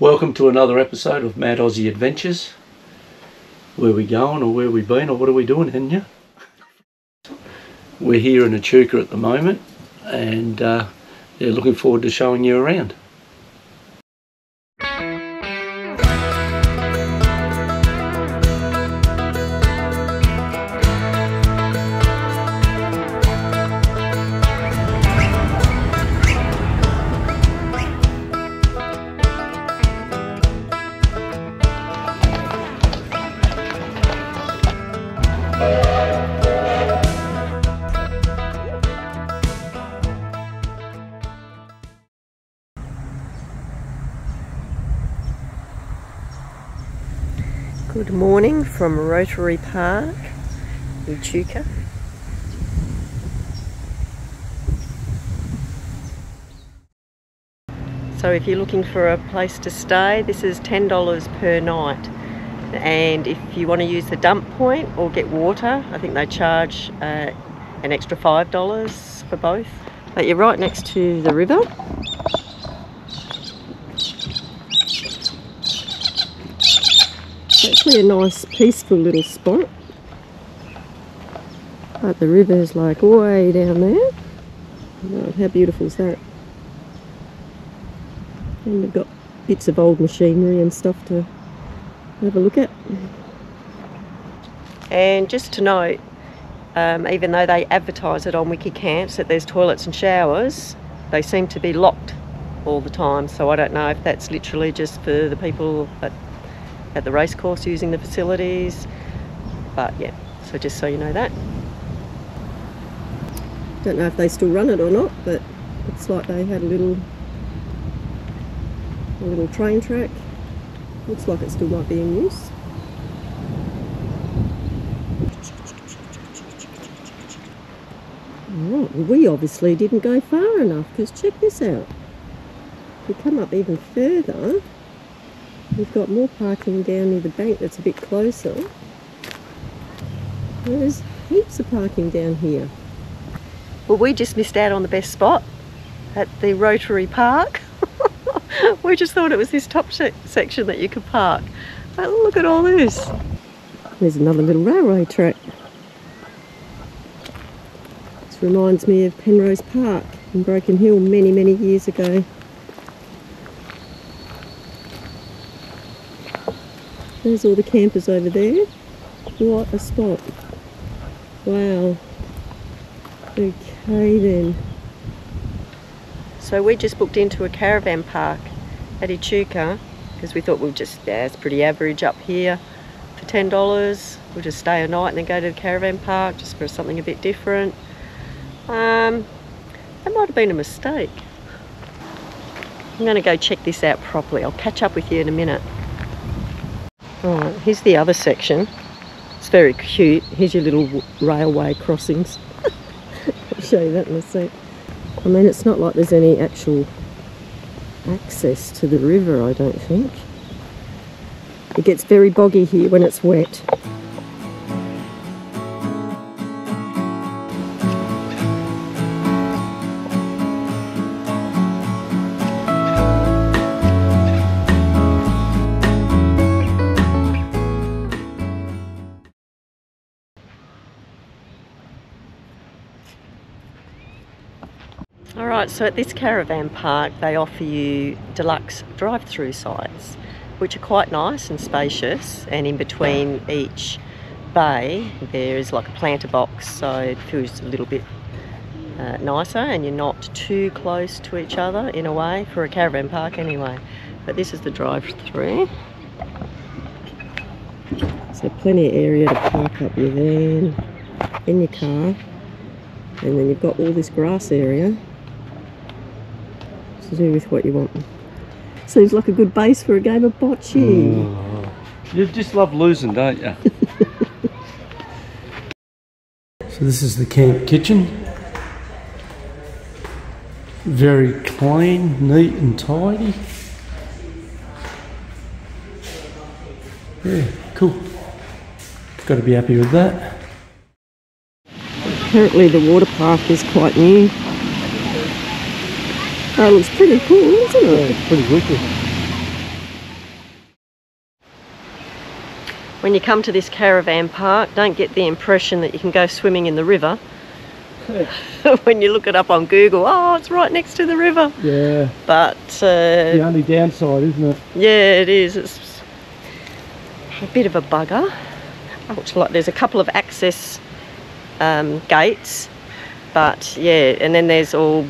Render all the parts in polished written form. Welcome to another episode of Mad Aussie Adventures. Where we going, or where we been, or what are we doing, Henya? We're here in Echuca at the moment, and yeah, looking forward to showing you around. Good morning from Rotary Park, Echuca. So if you're looking for a place to stay, this is $10 per night. And if you want to use the dump point or get water, I think they charge an extra $5 for both. But you're right next to the river. A nice peaceful little spot, but the river's like way down there. God, how beautiful is that? And we've got bits of old machinery and stuff to have a look at. And just to note, even though they advertise it on Wikicamps that there's toilets and showers, they seem to be locked all the time, so I don't know if that's literally just for the people at the racecourse using the facilities, but yeah, so just so you know that. Don't know if they still run it or not, but it's like they had a little train track. Looks like it still might be in use. Alright, well, we obviously didn't go far enough, because check this out. If we come up even further, we've got more parking down near the bank that's a bit closer. There's heaps of parking down here. Well, we just missed out on the best spot at the Rotary Park. We just thought it was this top section that you could park. But look at all this. There's another little railway track. This reminds me of Penrose Park in Broken Hill many, many years ago. There's all the campers over there. What a spot. Wow. Okay then. So we just booked into a caravan park at Echuca because we thought it's pretty average up here for $10. We'll just stay a night and then go to the caravan park just for something a bit different. That might have been a mistake. I'm going to go check this out properly. I'll catch up with you in a minute. Alright, here's the other section. It's very cute. Here's your little railway crossings. I'll show you that in a sec. I mean, it's not like there's any actual access to the river, I don't think. It gets very boggy here when it's wet. Alright, so at this caravan park they offer you deluxe drive-through sites, which are quite nice and spacious, and in between each bay there is like a planter box, so it feels a little bit nicer and you're not too close to each other in a way, for a caravan park anyway. But this is the drive-through. So plenty of area to park up your van, in your car, and then you've got all this grass area to do with what you want. Seems like a good base for a game of bocce. Oh, you just love losing, don't you? So this is the camp kitchen. Very clean, neat and tidy. Yeah, cool. Got to be happy with that. Apparently the water park is quite new. Oh, it looks pretty cool, isn't it? Yeah, it's pretty wicked. when you come to this caravan park, don't get the impression that you can go swimming in the river. When you look it up on Google, oh, it's right next to the river. Yeah. But the only downside, isn't it? Yeah, it is. It's a bit of a bugger. I looks like there's a couple of access gates, but yeah, and then there's all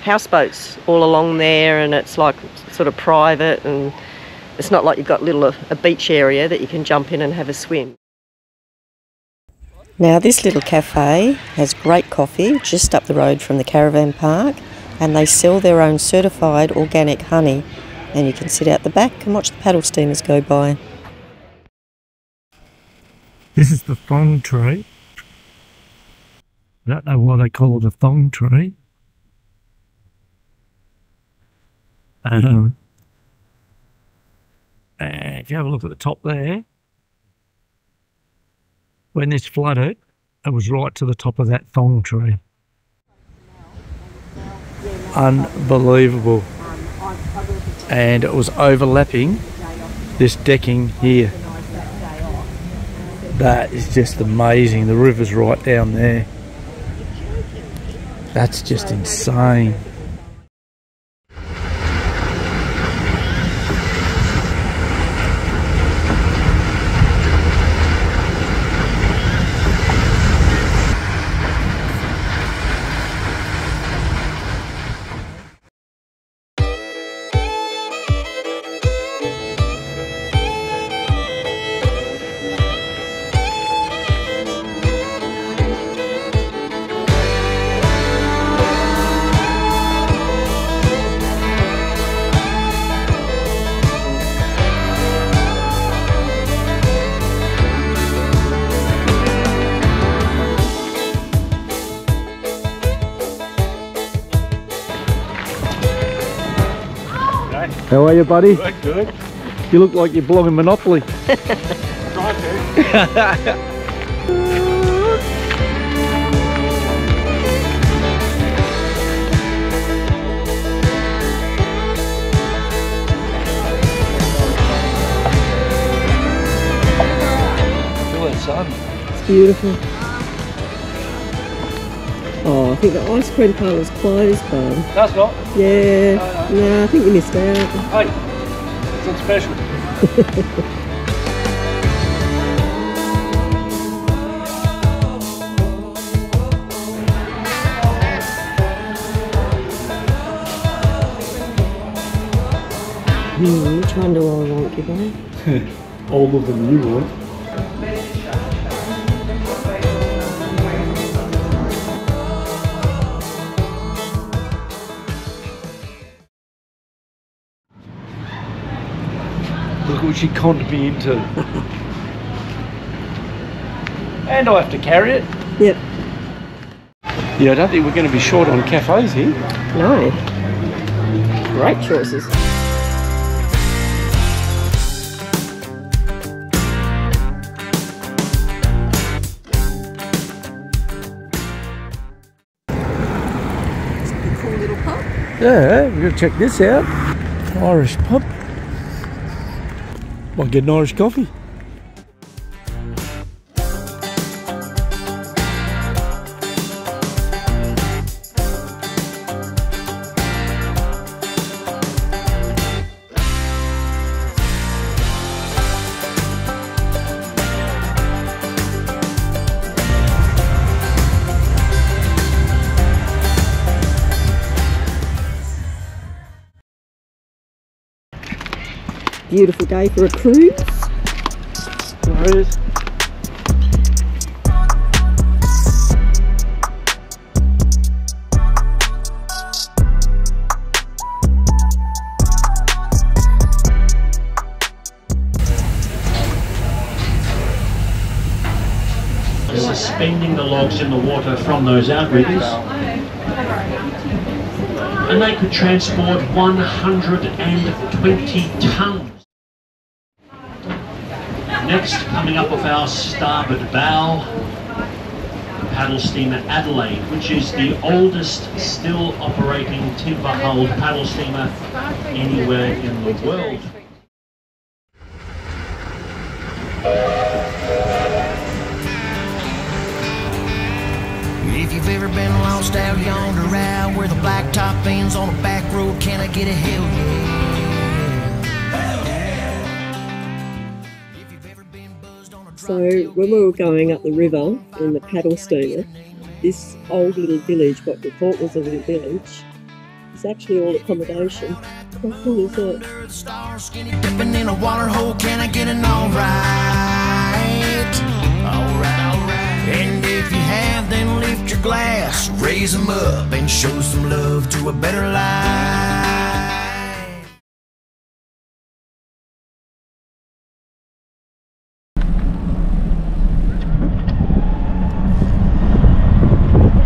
houseboats all along there, and it's like sort of private, and it's not like you've got a beach area that you can jump in and have a swim. Now this little cafe has great coffee just up the road from the caravan park, and they sell their own certified organic honey, and you can sit out the back and watch the paddle steamers go by. This is the thong tree. I don't know why they call it a thong tree. And if you have a look at the top there, when this flooded, it was right to the top of that thong tree. Unbelievable. And it was overlapping this decking here. That is just amazing. The river's right down there. That's just insane. How are you, buddy? Good, good. You look like you're blogging Monopoly. Look at the sun. It's beautiful. Oh, I think the ice cream parlour was closed, though. No, it's not. Yeah. No, no. No, I think you missed out. Hey, it's not special. Which one do I want, you know? All of them you want. She conned me into. And I have to carry it. Yep. Yeah, I don't think we're going to be short on cafes here. No. Great choices. It's a cool little pub. Yeah, we're going to check this out. Irish pub. I'll get an Irish coffee. Beautiful day for a cruise. Cruise. Suspending the logs in the water from those outriggers, and they could transport 120 tonnes. Next, coming up off our starboard bow, paddle steamer Adelaide, which is the oldest still operating timber hulled paddle steamer anywhere in the world. you've ever been lost out yonder out where the blacktop ends on a back road, can I get a hell yeah? Hell yeah. If you've ever been buzzed on a drop, so when we were going up the river in the paddle steamer, this old little village, what we thought was a little village, is actually all accommodation. How cool is that? Under the stars, skinny dipping in a water hole, can I get an alright? Alright, alright. And if you have, then lift your glass, raise them up and show some love to a better life.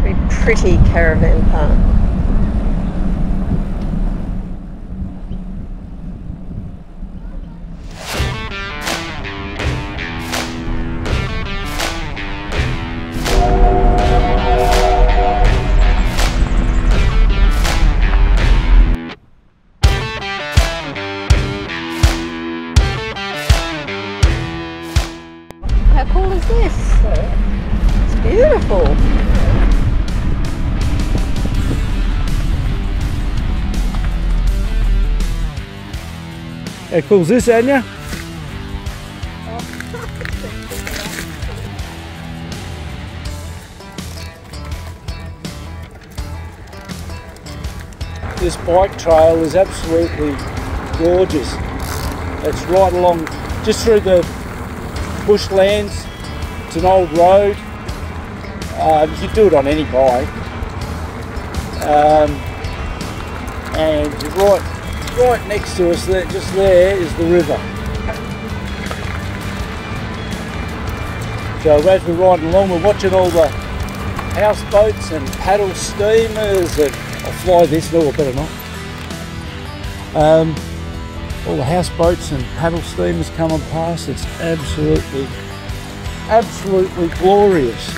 Very pretty caravan park. How cool is this, Anya? This bike trail is absolutely gorgeous. It's right along, just through the bushlands. It's an old road. You can do it on any bike. And right next to us, there, just there, is the river. So as we're riding along, we're watching all the houseboats and paddle steamers, and I'll fly this, no, I better not. All the houseboats and paddle steamers coming past. It's absolutely, absolutely glorious.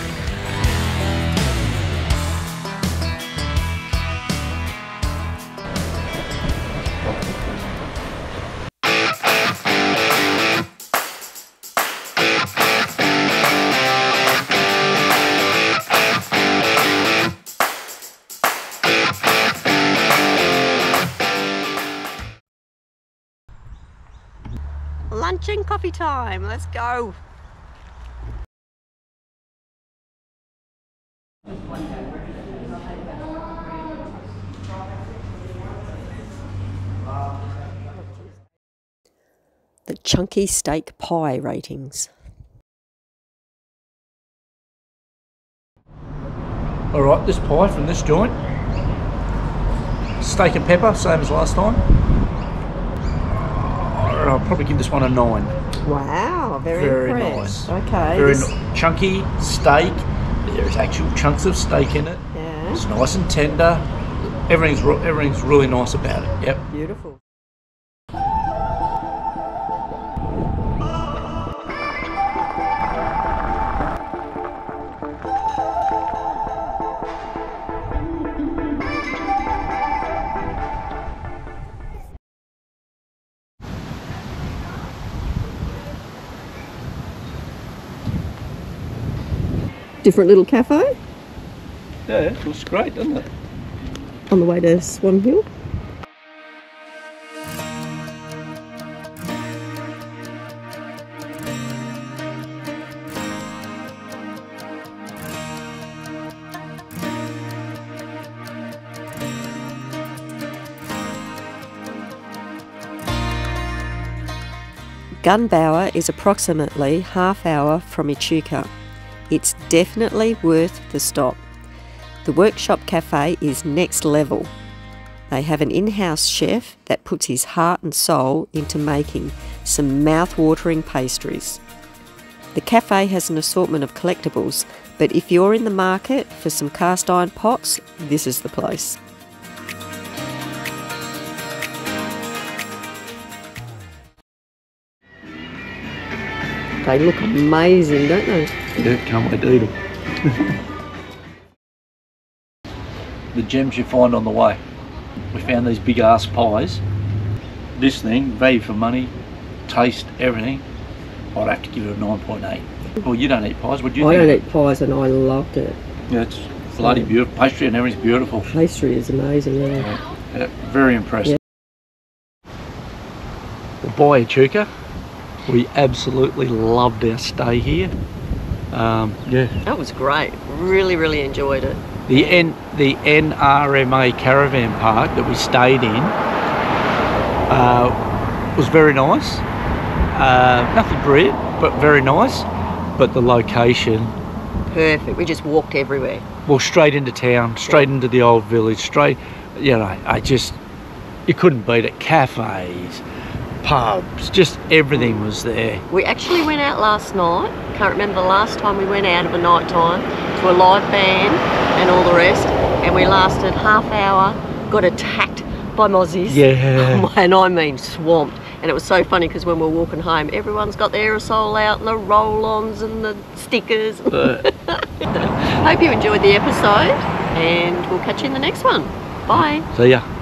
Lunch and coffee time, let's go! The chunky steak pie ratings. Alright, this pie from this joint. Steak and pepper, same as last time. I'll probably give this one a 9. Wow, very nice. Okay. Very chunky steak. There's actual chunks of steak in it. Yeah. It's nice and tender. Everything's really nice about it. Yep. Beautiful. Different little cafe. Yeah, it looks great, doesn't it? On the way to Swan Hill. Gunbower is approximately half-hour from Echuca. It's definitely worth the stop. The workshop cafe is next level. They have an in-house chef that puts his heart and soul into making some mouth-watering pastries. The cafe has an assortment of collectibles, but if you're in the market for some cast iron pots, this is the place. They look amazing, don't they? Yeah, can't wait to eat them. The gems you find on the way. We found these big ass pies. This thing, value for money, taste, everything. I'd have to give it a 9.8. Well, you don't eat pies, would you? I don't eat pies and I loved it. Yeah, it's bloody beautiful. Pastry and everything's beautiful. Pastry is amazing, yeah. Very impressive. Yeah. Well, boy, Echuca, we absolutely loved our stay here. Yeah. That was great. Really, really enjoyed it. The NRMA caravan park that we stayed in was very nice. Nothing brilliant, but very nice. But the location, perfect. We just walked everywhere. Well, straight into town, straight into the old village, straight, you know, you couldn't beat it. Cafes, pubs, just everything was there. We actually went out last night. Can't remember the last time we went out of a night time to a live band and all the rest. And we lasted half hour, got attacked by mozzies. Yeah. And I mean swamped. And it was so funny because when we were walking home, everyone's got the aerosol out and the roll-ons and the stickers. Hope you enjoyed the episode and we'll catch you in the next one. Bye. See ya.